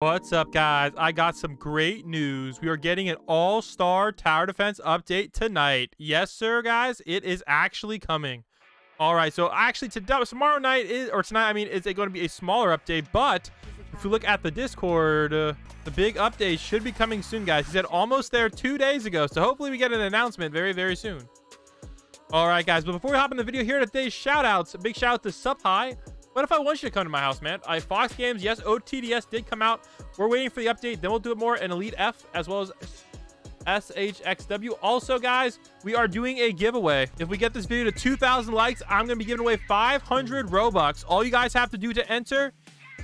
What's up, guys? I got some great news. We are getting an All Star Tower Defense update tonight. Yes, sir, guys. It is actually coming. All right. So actually, tomorrow night is, or tonight, I mean, it's going to be a smaller update. But if you look at the Discord, the big update should be coming soon, guys. He said almost there 2 days ago. So hopefully we get an announcement very, very soon. All right, guys. But before we hop in the video here today's shout outs, a big shout out to Subhi. What if I want you to come to my house, man? Fox Games, yes, OTDS did come out. We're waiting for the update. Then we'll do it more in Elite F as well as shxw. Also, guys, we are doing a giveaway. If we get this video to 2,000 likes, I'm going to be giving away 500 Robux. All you guys have to do to enter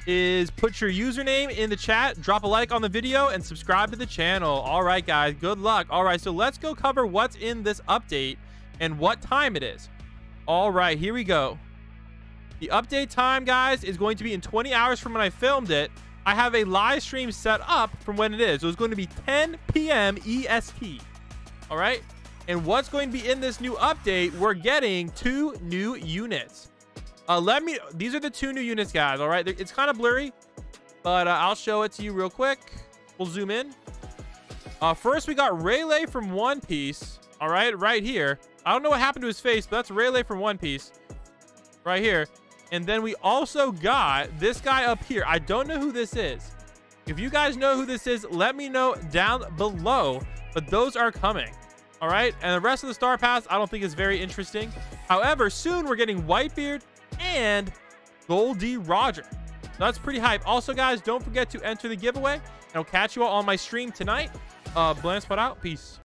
is put your username in the chat, drop a like on the video, and subscribe to the channel. All right, guys, good luck. All right, so let's go cover what's in this update and what time it is. All right, here we go. The update time, guys, is going to be in 20 hours from when I filmed it. I have a live stream set up from when it is. So it's going to be 10 p.m. EST. All right. And what's going to be in this new update? We're getting two new units. These are the two new units, guys. All right. It's kind of blurry, but I'll show it to you real quick. We'll zoom in. First, we got Rayleigh from One Piece. All right. Right here. I don't know what happened to his face, but that's Rayleigh from One Piece right here. And then we also got this guy up here. I don't know who this is. If you guys know who this is, let me know down below. But those are coming. All right. And the rest of the Star Pass, I don't think is very interesting. However, soon we're getting Whitebeard and Goldie Roger. That's pretty hype. Also, guys, don't forget to enter the giveaway. And I'll catch you all on my stream tonight. Blast out. Peace.